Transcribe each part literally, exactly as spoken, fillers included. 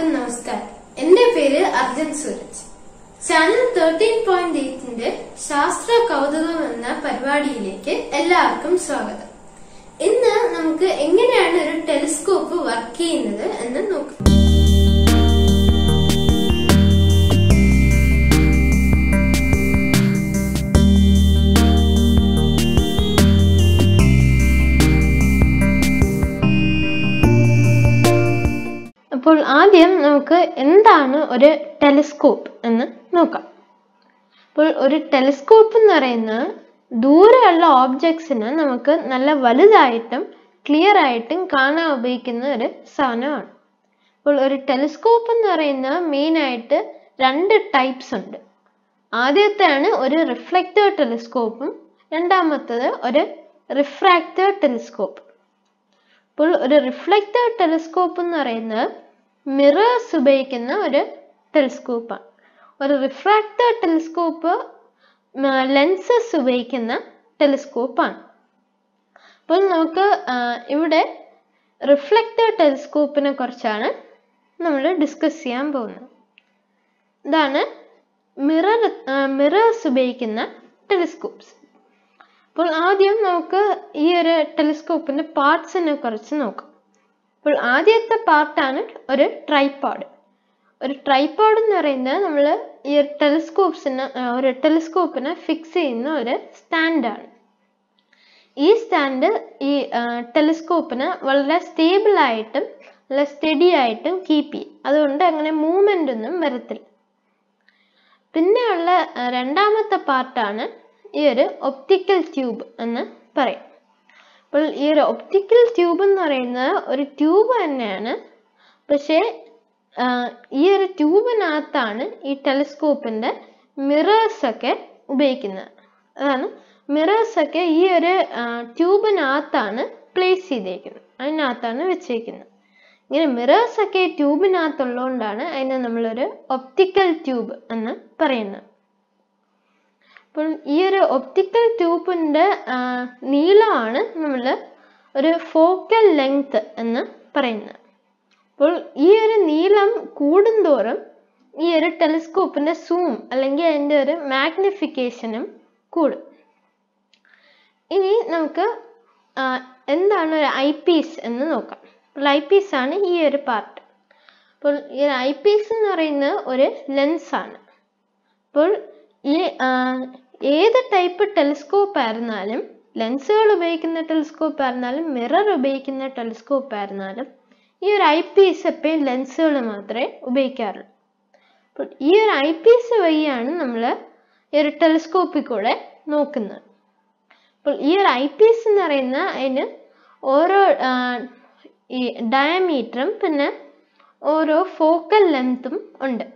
എല്ലാവർക്കും നമസ്കാരം. എന്റെ പേര് അർജുൻ സൂരജ്. ചാനൽ പതിമൂന്ന് പോയിന്റ് എട്ട് ശാസ്ത്ര കൗതുകം എന്ന പരിപാടിയിലേക്ക് എല്ലാവർക്കും സ്വാഗതം. ഇന്ന് നമുക്ക് എങ്ങനെയാണ് ഒരു ടെലിസ്കോപ്പ് വർക്ക് ചെയ്യുന്നത് എന്ന് നോക്കാം. അപ്പോൾ ആദ്യം നമുക്ക് എന്താണ് ഒരു ടെലിസ്കോപ്പ് എന്ന് നോക്കാം. അപ്പോൾ ഒരു ടെലിസ്കോപ്പ് എന്ന് പറയുന്നത് ദൂരെയുള്ള ഓബ്ജക്ട്സിനെ നമുക്ക് നല്ല വലുതായിട്ടും ക്ലിയർ ആയിട്ടും കാണാൻ ഉപയോഗിക്കുന്ന ഒരു സാധനമാണ്. അപ്പോൾ ഒരു ടെലിസ്കോപ്പ് എന്ന് പറയുന്ന മെയിനായിട്ട് രണ്ട് ടൈപ്സ് ഉണ്ട്. ആദ്യത്തെയാണ് ഒരു റിഫ്ലക്റ്റർ ടെലിസ്കോപ്പും രണ്ടാമത്തത് ഒരു റിഫ്രാക്റ്റർ ടെലിസ്കോപ്പ്. അപ്പോൾ ഒരു റിഫ്ലക്റ്റർ ടെലിസ്കോപ്പ് എന്ന് പറയുന്നത് മിറേഴ്സ് ഉപയോഗിക്കുന്ന ഒരു ടെലിസ്കോപ്പാണ്. ഒരു റിഫ്രാക്റ്റർ ടെലിസ്കോപ്പ് ലെൻസസ് ഉപയോഗിക്കുന്ന ടെലിസ്കോപ്പാണ്. അപ്പോൾ നമുക്ക് ഇവിടെ റിഫ്ലക്റ്റർ ടെലിസ്കോപ്പിനെ കുറിച്ചാണ് നമ്മൾ ഡിസ്കസ് ചെയ്യാൻ പോകുന്നത്. ഇതാണ് മിറർ മിറേഴ്സ് ഉപയോഗിക്കുന്ന ടെലിസ്കോപ്സ്. അപ്പോൾ ആദ്യം നമുക്ക് ഈ ഒരു ടെലിസ്കോപ്പിന്റെ പാർട്സിനെ കുറിച്ച് നോക്കാം. അപ്പോൾ ആദ്യത്തെ പാർട്ടാണ് ഒരു ട്രൈപോഡ്. ഒരു ട്രൈപോഡ് എന്ന് പറയുന്നത് നമ്മൾ ഈ ഒരു ടെലിസ്കോപ്സിന് ഒരു ടെലിസ്കോപ്പിനെ ഫിക്സ് ചെയ്യുന്ന ഒരു സ്റ്റാൻഡാണ്. ഈ സ്റ്റാൻഡ് ഈ ടെലിസ്കോപ്പിനെ വളരെ സ്റ്റേബിളായിട്ടും വളരെ സ്റ്റഡി ആയിട്ടും കീപ്പ് ചെയ്യും. അതുകൊണ്ട് അങ്ങനെ മൂവ്മെന്റ് ഒന്നും വരത്തില്ല. പിന്നെയുള്ള രണ്ടാമത്തെ പാർട്ടാണ് ഈ ഒരു ഒപ്റ്റിക്കൽ ട്യൂബ് എന്ന് പറയും. അപ്പോൾ ഈ ഒരു ഒപ്റ്റിക്കൽ ട്യൂബ് എന്ന് പറയുന്നത് ഒരു ട്യൂബ് തന്നെയാണ്, പക്ഷേ ഈ ഒരു ട്യൂബിനകത്താണ് ഈ ടെലിസ്കോപ്പിന്റെ മിറേഴ്സ് ഒക്കെ ഉപയോഗിക്കുന്നത്. അതാണ് മിറേഴ്സ് ഒക്കെ ഈ ഒരു ട്യൂബിനകത്താണ് പ്ലേസ് ചെയ്തേക്കുന്നത്, അതിനകത്താണ് വെച്ചേക്കുന്നത്. ഇങ്ങനെ മിറേഴ്സ് ഒക്കെ ഈ ട്യൂബിനകത്തുള്ളതുകൊണ്ടാണ് അതിനെ നമ്മളൊരു ഒപ്റ്റിക്കൽ ട്യൂബ് എന്ന് പറയുന്നത്. അപ്പോൾ ഈ ഒരു ഒപ്റ്റിക്കൽ ട്യൂബിന്റെ നീളമാണ് നമ്മൾ ഒരു ഫോക്കൽ ലെങ്ത് എന്ന് പറയുന്നത്. അപ്പോൾ ഈ ഒരു നീളം കൂടുന്തോറും ഈ ഒരു ടെലിസ്കോപ്പിന്റെ സൂം അല്ലെങ്കിൽ അതിൻ്റെ ഒരു മാഗ്നിഫിക്കേഷനും കൂടും. ഇനി നമുക്ക് എന്താണ് ഒരു ഐ പീസ് എന്ന് നോക്കാം. അപ്പോൾ ഐ പീസ് ആണ് ഈ ഒരു പാർട്ട്. അപ്പോൾ ഈ ഒരു ഐ പീസ് എന്ന് പറയുന്നത് ഒരു ലെൻസാണ്. അപ്പോൾ ഈ ഏത് ടൈപ്പ് ടെലിസ്കോപ്പ് ആയിരുന്നാലും, ലെൻസുകൾ ഉപയോഗിക്കുന്ന ടെലിസ്കോപ്പ് ആയിരുന്നാലും മിറർ ഉപയോഗിക്കുന്ന ടെലിസ്കോപ്പ് ആയിരുന്നാലും ഈ ഒരു ഐ പീസ് എപ്പോഴും ലെൻസുകൾ മാത്രമേ ഉപയോഗിക്കാറുള്ളൂ. അപ്പോൾ ഈ ഒരു ഐ പീസ് വഴിയാണ് നമ്മൾ ഈ ഒരു ടെലിസ്കോപ്പിൽ കൂടെ നോക്കുന്നത്. അപ്പോൾ ഈ ഒരു ഐ പീസ് എന്ന് പറയുന്ന അതിന് ഓരോ ഈ ഡയമീറ്ററും പിന്നെ ഓരോ ഫോക്കൽ ലെങ്ത്തും ഉണ്ട്.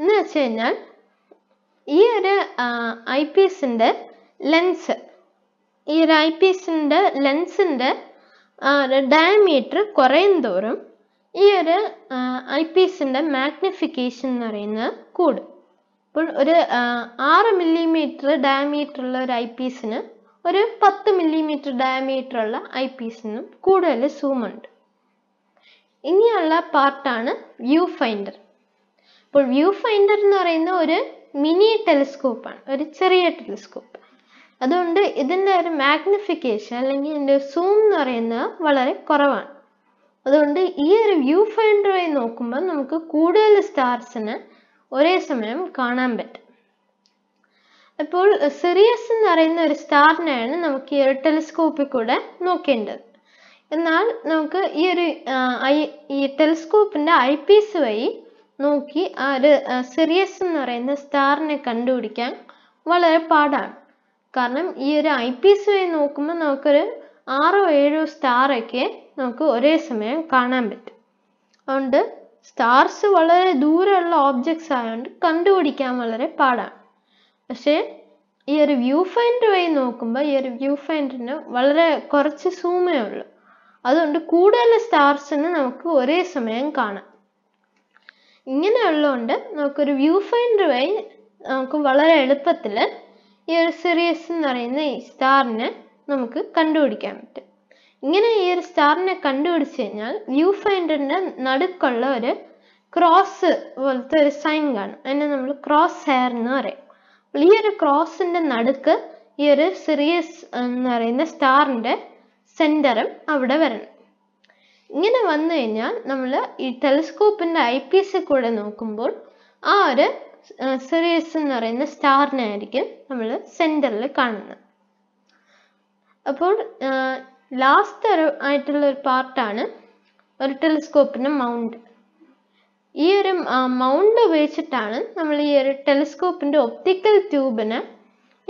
എന്ന് വെച്ച് കഴിഞ്ഞാൽ ഈ ഒരു ഐ പീസിൻ്റെ ലെൻസ് ഈ ഒരു ഐ പീസിൻ്റെ ലെൻസിൻ്റെ ഡയമീറ്റർ കുറയുന്തോറും ഈ ഒരു ഐ പീസിൻ്റെ മാഗ്നിഫിക്കേഷൻ എന്ന് പറയുന്നത് കൂടും. ഇപ്പോൾ ഒരു ആറ് മില്ലിമീറ്റർ ഡയമീറ്റർ ഉള്ള ഒരു ഐ പീസിന് ഒരു പത്ത് മില്ലിമീറ്റർ ഡയമീറ്റർ ഉള്ള ഐ പീസിനും കൂടുതൽ സൂമുണ്ട്. ഇനിയുള്ള പാർട്ടാണ് വ്യൂ ഫൈൻഡർ. ഇപ്പോൾ വ്യൂ ഫൈൻഡർ എന്ന് പറയുന്ന ഒരു മിനി ടെലിസ്കോപ്പാണ്, ഒരു ചെറിയ ടെലിസ്കോപ്പ്. അതുകൊണ്ട് ഇതിൻ്റെ ഒരു മാഗ്നിഫിക്കേഷൻ അല്ലെങ്കിൽ ഇതിൻ്റെ സൂം എന്ന് പറയുന്നത് വളരെ കുറവാണ്. അതുകൊണ്ട് ഈ ഒരു വ്യൂ ഫൈൻഡർ വഴി നോക്കുമ്പോൾ നമുക്ക് കൂടുതൽ സ്റ്റാർസിന് ഒരേ സമയം കാണാൻ പറ്റും. അപ്പോൾ സിറിയസ് എന്ന് പറയുന്ന ഒരു സ്റ്റാറിനെയാണ് നമുക്ക് ഈ ഒരു ടെലിസ്കോപ്പിൽ കൂടെ നോക്കേണ്ടത്. എന്നാൽ നമുക്ക് ഈ ഒരു ഈ ടെലിസ്കോപ്പിൻ്റെ ഐ പീസ് വഴി നോക്കി ആ ഒരു സിറിയസ് എന്ന് പറയുന്ന സ്റ്റാറിനെ കണ്ടുപിടിക്കാൻ വളരെ പാടാണ്. കാരണം ഈ ഒരു ഐ പീസ് വഴി നോക്കുമ്പോൾ നമുക്കൊരു ആറോ ഏഴോ സ്റ്റാറൊക്കെ നമുക്ക് ഒരേ സമയം കാണാൻ പറ്റും. അതുകൊണ്ട് സ്റ്റാർസ് വളരെ ദൂരെയുള്ള ഓബ്ജക്ട്സ് ആയതുകൊണ്ട് കണ്ടുപിടിക്കാൻ വളരെ പാടാണ്. പക്ഷേ ഈ ഒരു വ്യൂ ഫൈൻഡർ വഴി നോക്കുമ്പോൾ ഈ ഒരു വ്യൂ ഫൈൻഡറിന് വളരെ കുറച്ച് സൂമേ ഉള്ളൂ. അതുകൊണ്ട് കൂടുതൽ സ്റ്റാർസിന് നമുക്ക് ഒരേ സമയം കാണാം. ഇങ്ങനെയുള്ളതുകൊണ്ട് നമുക്കൊരു വ്യൂ ഫൈൻഡർ വഴി നമുക്ക് വളരെ എളുപ്പത്തിൽ ഈ ഒരു സിറിയസ് എന്ന് പറയുന്ന ഈ സ്റ്റാറിനെ നമുക്ക് കണ്ടുപിടിക്കാൻ പറ്റും. ഇങ്ങനെ star-ne kandupidichu കഴിഞ്ഞാൽ viewfinder-ന്റെ നടുക്കുള്ള ഒരു ക്രോസ് പോലത്തെ ഒരു സൈൻ കാണും. അതിനെ നമ്മൾ ക്രോസ് ഹെയർ എന്ന് പറയും. ഈ ഒരു ക്രോസിന്റെ നടുക്ക് ഈ ഒരു സീരീസ് എന്ന് പറയുന്ന സ്റ്റാറിന്റെ സെന്ററും അവിടെ വരണം. ഇങ്ങനെ വന്നു കഴിഞ്ഞാൽ നമ്മൾ ഈ ടെലിസ്കോപ്പിന്റെ ഐപീസ് കൂടെ നോക്കുമ്പോൾ ആ ഒരു സീരീസ് എന്ന് പറയുന്ന സ്റ്റാറിനെ ആയിരിക്കും നമ്മൾ സെന്ററിൽ കാണുന്നത്. അപ്പോൾ ലാസ്റ്റ് ആയിട്ടുള്ള ഒരു പാർട്ടാണ് ഒരു ടെലിസ്കോപ്പിന്റെ മൗണ്ട്. ഈ ഒരു മൗണ്ട് ഉപയോഗിച്ചിട്ടാണ് നമ്മൾ ഈ ഒരു ടെലിസ്കോപ്പിന്റെ ഒപ്റ്റിക്കൽ ട്യൂബിനെ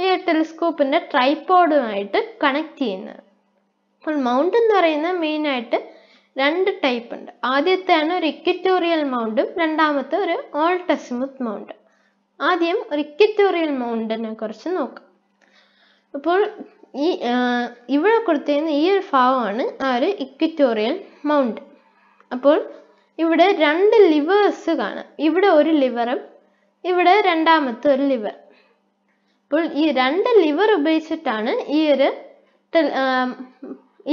ഈ ഒരു ടെലിസ്കോപ്പിന്റെ ട്രൈപോഡുമായിട്ട് കണക്ട് ചെയ്യുന്നത്. അപ്പോൾ മൗണ്ട് എന്ന് പറയുന്നത് മെയിൻ ആയിട്ട് രണ്ട് ടൈപ്പ് ഉണ്ട്. ആദ്യത്തെയാണ് ഒരു ഇക്വറ്റോറിയൽ മൗണ്ടും രണ്ടാമത്തെ ഒരു ഓൾട്ട് അസിമുത്ത് മൗണ്ട്. ആദ്യം ഒരു ഇക്വറ്റോറിയൽ മൗണ്ടിനെ കുറിച്ച് നോക്കാം. അപ്പോൾ ഈ ഇവിടെ കൊടുത്തിരുന്ന ഈ ഒരു ഭാഗമാണ് ആ ഒരു ഇക്വറ്റോറിയൽ മൗണ്ട്. അപ്പോൾ ഇവിടെ രണ്ട് ലിവേഴ്സ് കാണാം. ഇവിടെ ഒരു ലിവറും ഇവിടെ രണ്ടാമത്തെ ഒരു ലിവർ. അപ്പോൾ ഈ രണ്ട് ലിവർ ഉപയോഗിച്ചിട്ടാണ് ഈ ഒരു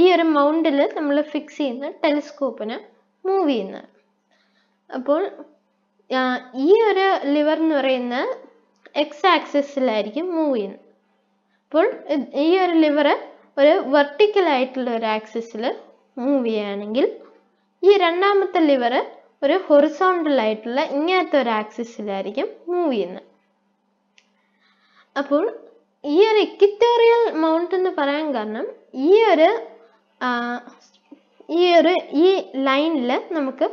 ഈ ഒരു മൗണ്ടിൽ നമ്മൾ ഫിക്സ് ചെയ്യുന്ന ടെലിസ്കോപ്പിനെ മൂവ് ചെയ്യുന്നത്. അപ്പോൾ ഈ ഒരു ലിവർ എന്ന് പറയുന്ന എക്സ് ആക്സിസിലായിരിക്കും മൂവ് ചെയ്യുന്നത്. അപ്പോൾ ഈ ഒരു ലിവർ ഒരു വെർട്ടിക്കൽ ആയിട്ടുള്ള ഒരു ആക്സിസിൽ മൂവ് ചെയ്യുകയാണെങ്കിൽ ഈ രണ്ടാമത്തെ ലിവർ ഒരു ഹൊറിസോണ്ടൽ ആയിട്ടുള്ള ഇങ്ങനത്തെ ഒരു ആക്സിസിലായിരിക്കും മൂവ് ചെയ്യുന്നത്. അപ്പോൾ ഈ ഒരു ഇക്വറ്റോറിയൽ മൗണ്ട് എന്ന് പറയാൻ കാരണം ഈ ഒരു ഈ ഒരു ഈ ലൈനിൽ നമുക്ക്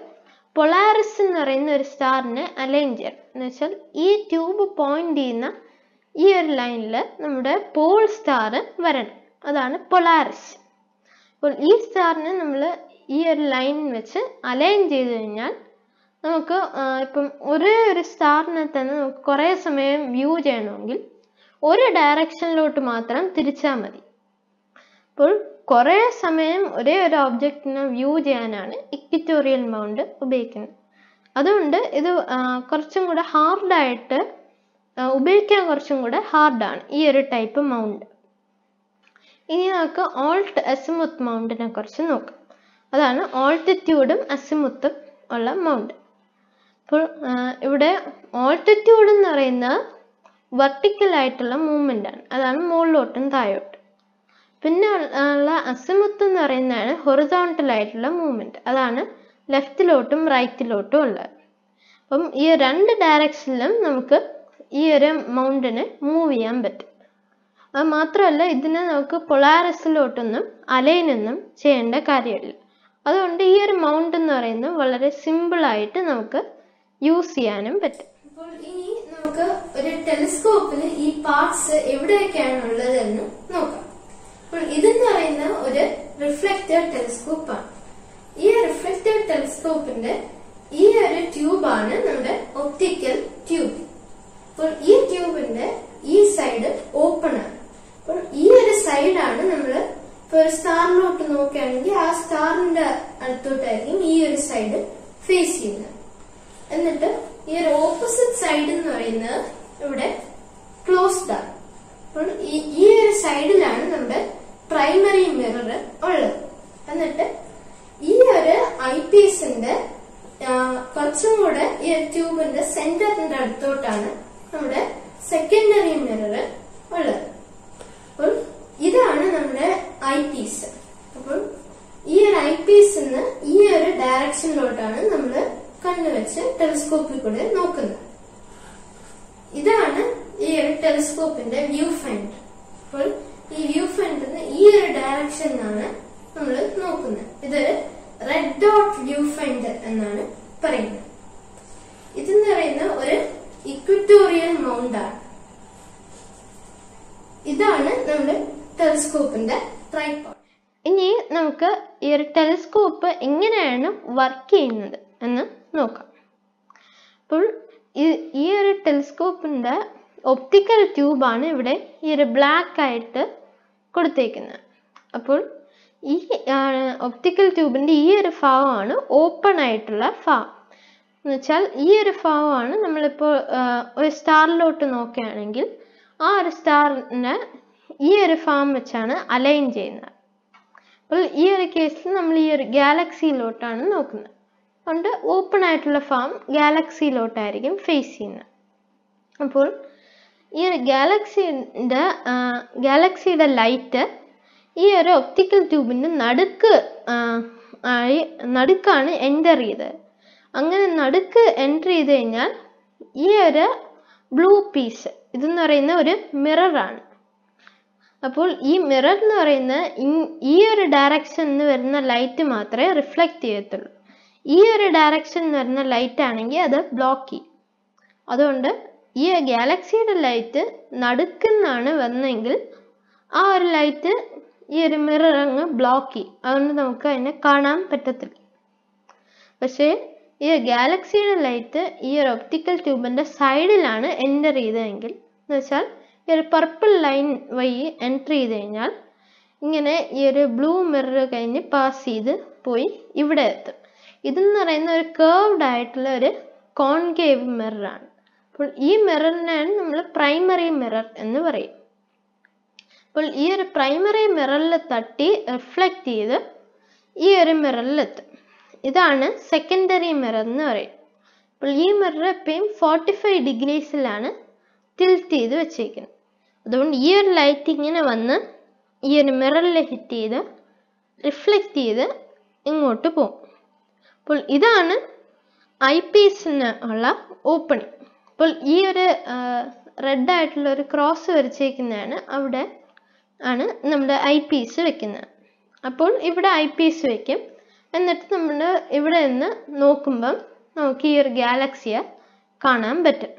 പൊളാറിസ് എന്ന് പറയുന്ന ഒരു സ്റ്റാറിനെ അലൈൻ ചെയ്യാം. എന്ന് വെച്ചാൽ ഈ ട്യൂബ് പോയിന്റ് ചെയ്യുന്ന ഈ ഒരു ലൈനിൽ നമ്മുടെ പോൾ സ്റ്റാർ വരണം. അതാണ് പൊളാറിസ്. അപ്പോൾ ഈ സ്റ്റാറിനെ നമ്മൾ ഈ ഒരു ലൈൻ വെച്ച് അലൈൻ ചെയ്ത് കഴിഞ്ഞാൽ നമുക്ക് ഇപ്പം ഒരേ ഒരു സ്റ്റാറിനെ തന്നെ നമുക്ക് കുറേ സമയം വ്യൂ ചെയ്യണമെങ്കിൽ ഒരു ഡയറക്ഷനിലോട്ട് മാത്രം തിരിച്ചാൽ മതി. അപ്പോൾ കുറേ സമയം ഒരേ ഒരു ഒബ്ജക്റ്റിനെ വ്യൂ ചെയ്യാനാണ് ഇക്വറ്റോറിയൽ മൗണ്ട് ഉപയോഗിക്കുന്നത്. അതുകൊണ്ട് ഇത് കുറച്ചും കൂടെ ഹാർഡായിട്ട് ഉപയോഗിക്കാൻ കുറച്ചും കൂടെ ഹാർഡാണ് ഈ ഒരു ടൈപ്പ് മൗണ്ട്. ഇനി നമുക്ക് ഓൾട്ട് അസിമുത്ത് മൗണ്ടിനെ കുറിച്ച് നോക്കാം. അതാണ് ഓൾട്ടിറ്റ്യൂഡും അസിമുത്തും ഉള്ള മൗണ്ട്. അപ്പോൾ ഇവിടെ ഓൾട്ടിറ്റ്യൂഡ് എന്ന് പറയുന്ന വെർട്ടിക്കൽ ആയിട്ടുള്ള മൂവ്മെൻ്റ് ആണ്. അതാണ് മുകളിലോട്ടും താഴോട്ടും. പിന്നെ ഉള്ള അസിമുത്ത് എന്ന് പറയുന്നതാണ് ഹൊറിസോണ്ടൽ ആയിട്ടുള്ള മൂവ്മെന്റ്. അതാണ് ലെഫ്റ്റിലോട്ടും റൈറ്റിലോട്ടും ഉള്ളത്. അപ്പം ഈ രണ്ട് ഡയറക്ഷനിലും നമുക്ക് ഈ ഒരു മൗണ്ടിനെ മൂവ് ചെയ്യാൻ പറ്റും. അത് മാത്രമല്ല ഇതിനെ നമുക്ക് പൊളാറിസിലോട്ടൊന്നും അലൈനൊന്നും ചെയ്യേണ്ട കാര്യമില്ല. അതുകൊണ്ട് ഈ ഒരു മൗണ്ട് എന്ന് പറയുന്നത് വളരെ സിമ്പിളായിട്ട് നമുക്ക് യൂസ് ചെയ്യാനും പറ്റും. അപ്പോൾ ഇനി നമുക്ക് ഒരു ടെലിസ്കോപ്പിൽ ഈ പാർട്സ് എവിടെയൊക്കെയാണ് ഉള്ളതെന്ന് നോക്കാം. അപ്പോൾ ഇതെന്ന് പറയുന്ന ഒരു റിഫ്ലക്റ്റർ ടെലിസ്കോപ്പ് ആണ്. ഈ റിഫ്ലക്റ്റർ ടെലിസ്കോപ്പിന്റെ ഈ ഒരു ട്യൂബാണ് നമ്മുടെ ഒപ്റ്റിക്കൽ ട്യൂബ്. അപ്പോൾ ഈ ട്യൂബിന്റെ ഈ സൈഡ് ഓപ്പൺ ആണ്. അപ്പോൾ ഈ ഒരു സൈഡാണ് നമ്മൾ ഇപ്പൊ ഒരു സ്റ്റാറിലോട്ട് നോക്കുകയാണെങ്കിൽ ആ സ്റ്റാറിന്റെ അടുത്തോട്ടായിരിക്കും ഈ ഒരു സൈഡ് ഫേസ് ചെയ്യുന്നത്. എന്നിട്ട് ഈ ഒരു ഓപ്പോസിറ്റ് സൈഡ് എന്ന് പറയുന്നത് ഇവിടെ ക്ലോസ്ഡ് ആണ്. അപ്പോൾ ഈ ഒരു സൈഡിലാണ് നമ്മുടെ പ്രൈമറി മിറർ ഉള്ളത്. എന്നിട്ട് ഈ ഒരു ഐ പീസിന്റെ കുറച്ചും കൂടെ ഈ ട്യൂബിന്റെ സെന്ററിന്റെ അടുത്തോട്ടാണ് നമ്മുടെ സെക്കൻഡറി മിറർ ഉള്ളത്. അപ്പോൾ ഇതാണ് നമ്മുടെ ഐ പീസ്. അപ്പോൾ ഈ ഒരു ഐ പീസിന്ന് ഈ ഒരു ഡയറക്ഷനിലോട്ടാണ് നമ്മൾ കണ്ണുവെച്ച് ടെലിസ്കോപ്പിൽ കൂടെ നോക്കുന്നത്. ഇതാണ് ഈ ഒരു ടെലിസ്കോപ്പിന്റെ വ്യൂ ഫൈൻഡർ. അപ്പോൾ ഈ വ്യൂ ഫൈൻഡറിന് ഈ ഒരു ഡയറക്ഷനിലാണ് നമ്മൾ നോക്കുന്നത്. ഇതൊരു റെഡ് ഡോട്ട് വ്യൂ ഫൈൻഡർ എന്നാണ് പറയുന്നത്. ഇതെന്ന് പറയുന്ന ഒരു ഇക്വറ്റോറിയൽ മൗണ്ടാണ്. ഇതാണ് നമ്മുടെ ടെലിസ്കോപ്പിന്റെ ട്രൈപോഡ്. ഇനി നമുക്ക് ഈ ഒരു ടെലിസ്കോപ്പ് എങ്ങനെയാണ് വർക്ക് ചെയ്യുന്നത് എന്ന് നോക്കാം. അപ്പോൾ ഈ ഒരു ടെലിസ്കോപ്പിന്റെ ഒപ്റ്റിക്കൽ ട്യൂബാണ് ഇവിടെ ഈ ഒരു ബ്ലാക്ക് ആയിട്ട് കൊടുത്തേക്കുന്നത്. അപ്പോൾ ഈ ഒപ്റ്റിക്കൽ ട്യൂബിന്റെ ഈ ഒരു ഭാഗമാണ് ഓപ്പൺ ആയിട്ടുള്ള ഭാഗം. എന്ന് വെച്ചാൽ ഈ ഒരു ഭാഗമാണ് നമ്മളിപ്പോൾ ഒരു സ്റ്റാറിലോട്ട് നോക്കുകയാണെങ്കിൽ ആ ഒരു സ്റ്റാറിനെ ഈ ഒരു ഭാഗം വെച്ചാണ് അലൈൻ ചെയ്യുന്നത്. അപ്പോൾ ഈ ഒരു കേസിൽ നമ്മൾ ഈ ഒരു ഗാലക്സിയിലോട്ടാണ് നോക്കുന്നത്. അതുകൊണ്ട് ഓപ്പൺ ആയിട്ടുള്ള ഫാം ഗാലക്സിയിലോട്ടായിരിക്കും ഫേസ് ചെയ്യുന്നത്. അപ്പോൾ ഈ ഒരു ഗാലക്സിയുടെ ഗാലക്സിയുടെ ലൈറ്റ് ഈ ഒരു ഒപ്റ്റിക്കൽ ട്യൂബിൻ്റെ നടുക്ക് ആയി നടുക്കാണ് എൻ്റർ ചെയ്തത്. അങ്ങനെ നടുക്ക് എൻ്റർ ചെയ്ത് കഴിഞ്ഞാൽ ഈ ഒരു ബ്ലൂ പീസ് ഇതെന്ന് പറയുന്ന ഒരു മിററാണ്. അപ്പോൾ ഈ മിറർ എന്ന് പറയുന്ന ഈ ഒരു ഡയറക്ഷനിൽ വരുന്ന ലൈറ്റ് മാത്രമേ റിഫ്ലക്റ്റ് ചെയ്യത്തുള്ളൂ. ഈ ഒരു ഡയറക്ഷനിൽ വരുന്ന ലൈറ്റ് ആണെങ്കിൽ അത് ബ്ലോക്ക് ചെയ്യും. അതുകൊണ്ട് ഈ ഗാലക്സിയുടെ ലൈറ്റ് നടുക്കുന്നാണ് വന്നെങ്കിൽ ആ ഒരു ലൈറ്റ് ഈ ഒരു മിറർ അങ്ങ് ബ്ലോക്ക് ചെയ്യും. അതുകൊണ്ട് നമുക്ക് അതിനെ കാണാൻ പറ്റത്തില്ല. പക്ഷേ ഈ ഗാലക്സിയുടെ ലൈറ്റ് ഈ ഒരു ഒപ്റ്റിക്കൽ ട്യൂബിൻ്റെ സൈഡിലാണ് എൻ്റർ ചെയ്തതെങ്കിൽ എന്ന് വെച്ചാൽ ഈ ഒരു പർപ്പിൾ ലൈൻ വഴി എൻ്റർ ചെയ്ത് കഴിഞ്ഞാൽ ഇങ്ങനെ ഈ ഒരു ബ്ലൂ മിറർ കഴിഞ്ഞ് പാസ് ചെയ്ത് പോയി ഇവിടെ എത്തും. ഇതെന്ന് പറയുന്ന ഒരു കർവ്ഡ് ആയിട്ടുള്ള ഒരു കോൺകേവ് മിററാണ്. അപ്പോൾ ഈ മിററിനാണ് നമ്മൾ പ്രൈമറി മിറർ എന്ന് പറയും. അപ്പോൾ ഈ ഒരു പ്രൈമറി മിററിൽ തട്ടി റിഫ്ലക്റ്റ് ചെയ്ത് ഈ ഒരു മിററിലെത്തും. ഇതാണ് സെക്കൻഡറി മിറർ എന്ന് പറയും. അപ്പോൾ ഈ മിറർ എപ്പോഴും ഫോർട്ടി ഫൈവ് ഡിഗ്രീസിലാണ് ടിൽറ്റ് ചെയ്ത് വെച്ചിരിക്കുന്നത്. അതുകൊണ്ട് ഈ ഒരു ലൈറ്റ് ഇങ്ങനെ വന്ന് ഈ ഒരു മിററിൽ ഹിറ്റ് ചെയ്ത് റിഫ്ലക്റ്റ് ചെയ്ത് ഇങ്ങോട്ട് പോകും. അപ്പോൾ ഇതാണ് ഐ പീസിന് ഉള്ള ഓപ്പണിങ്. അപ്പോൾ ഈ ഒരു റെഡ് ആയിട്ടുള്ള ഒരു ക്രോസ് വരച്ചേക്കുന്നതാണ്, അവിടെ ആണ് നമ്മുടെ ഐ പീസ് വെക്കുന്നത്. അപ്പോൾ ഇവിടെ ഐ പീസ് വെക്കും. എന്നിട്ട് നമ്മൾ ഇവിടെ നിന്ന് നോക്കുമ്പം നമുക്ക് ഈ ഒരു ഗാലക്സിയെ കാണാൻ പറ്റും.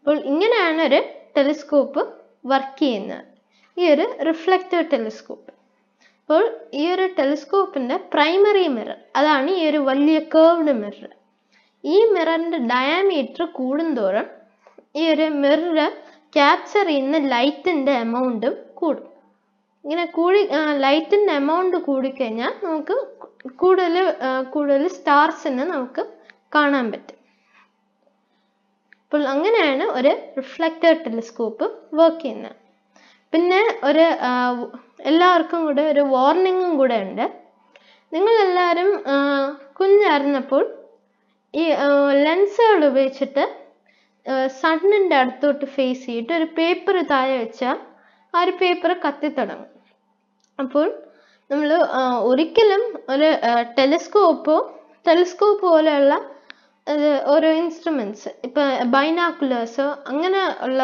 അപ്പോൾ ഇങ്ങനെയാണ് ഒരു ടെലിസ്കോപ്പ് വർക്ക് ചെയ്യുന്നത്, ഈ ഒരു റിഫ്ലക്റ്റീവ് ടെലിസ്കോപ്പ്. അപ്പോൾ ഈ ഒരു ടെലിസ്കോപ്പിൻ്റെ പ്രൈമറി മിറർ അതാണ് ഈ ഒരു വലിയ കർവ്ഡ് മിറർ. ഈ മിററിൻ്റെ ഡയാമീറ്റർ കൂടുന്തോറും ഈ ഒരു മിറർ ക്യാപ്ചർ ചെയ്യുന്ന ലൈറ്റിൻ്റെ എമൗണ്ടും കൂടും. ഇങ്ങനെ കൂടി ലൈറ്റിൻ്റെ എമൗണ്ട് കൂടിക്കഴിഞ്ഞാൽ നമുക്ക് കൂടുതൽ കൂടുതൽ സ്റ്റാർസിനെ നമുക്ക് കാണാൻ പറ്റും. അപ്പോൾ അങ്ങനെയാണ് ഒരു റിഫ്ലക്റ്റർ ടെലിസ്കോപ്പ് വർക്ക് ചെയ്യുന്നത്. പിന്നെ ഒരു എല്ലാവർക്കും കൂടെ ഒരു വാർണിങ്ങും കൂടെ ഉണ്ട്. നിങ്ങളെല്ലാവരും കുഞ്ഞായിരുന്നപ്പോൾ ഈ ലെൻസുകൾ ഉപയോഗിച്ചിട്ട് സണ്ണിൻ്റെ അടുത്തോട്ട് ഫേസ് ചെയ്തിട്ട് ഒരു പേപ്പർ താഴെ വെച്ചാൽ ആ ഒരു പേപ്പർ കത്തിത്തുടങ്ങും. അപ്പോൾ നമ്മൾ ഒരിക്കലും ഒരു ടെലിസ്കോപ്പോ ടെലിസ്കോപ്പ് പോലെയുള്ള ഓരോ ഇൻസ്ട്രുമെൻറ്റ്സ് ഇപ്പം ബൈനാക്കുലേഴ്സോ അങ്ങനെ ഉള്ള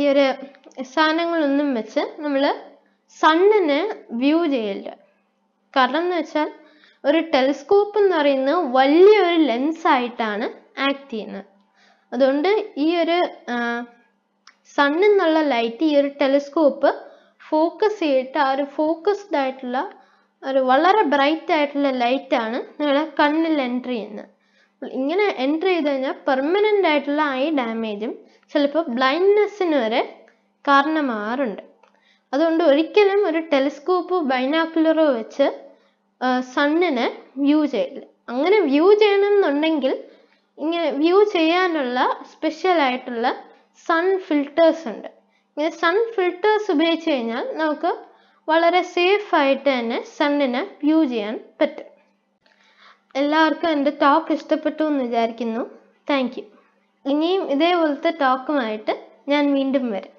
ഈ ഒരു സാധനങ്ങളൊന്നും വെച്ച് നമ്മൾ സണ്ണിനെ വ്യൂ ചെയ്യില്ല. കാരണം എന്ന് വെച്ചാൽ ഒരു ടെലിസ്കോപ്പ് എന്ന് പറയുന്നത് വലിയൊരു ലെൻസായിട്ടാണ് ആക്ട് ചെയ്യുന്നത്. അതുകൊണ്ട് ഈ ഒരു സണ്ണിൽ നിന്നുള്ള ലൈറ്റ് ഈ ഒരു ടെലിസ്കോപ്പ് ഫോക്കസ് ചെയ്തിട്ട് ആ ഒരു ഫോക്കസ്ഡ് ആയിട്ടുള്ള ഒരു വളരെ ബ്രൈറ്റ് ആയിട്ടുള്ള ലൈറ്റാണ് നിങ്ങളുടെ കണ്ണിൽ എൻ്റർ ചെയ്യുന്നത്. ഇങ്ങനെ എൻ്റർ ചെയ്ത് കഴിഞ്ഞാൽ പെർമനൻ്റ് ആയിട്ടുള്ള ഐ ഡാമേജും ചിലപ്പോൾ ബ്ലൈൻഡ്നെസ്സിന് വരെ കാരണമാകാറുണ്ട്. അതുകൊണ്ട് ഒരിക്കലും ഒരു ടെലിസ്കോപ്പോ ബൈനാക്കുലറോ വെച്ച് സണ്ണിനെ വ്യൂ ചെയ്യില്ല. അങ്ങനെ വ്യൂ ചെയ്യണമെന്നുണ്ടെങ്കിൽ ഇങ്ങനെ വ്യൂ ചെയ്യാനുള്ള സ്പെഷ്യൽ ആയിട്ടുള്ള സൺ ഫിൽട്ടേഴ്സ് ഉണ്ട്. ഇങ്ങനെ സൺ ഫിൽട്ടേഴ്സ് ഉപയോഗിച്ച് കഴിഞ്ഞാൽ നമുക്ക് വളരെ സേഫായിട്ട് തന്നെ സണ്ണിനെ വ്യൂ ചെയ്യാൻ പറ്റും. എല്ലാവർക്കും എൻ്റെ ടോക്ക് ഇഷ്ടപ്പെട്ടു എന്ന് വിചാരിക്കുന്നു. Thank you. ഇനിയും ഇതേപോലത്തെ ടോക്കുമായിട്ട് ഞാൻ വീണ്ടും വരാം.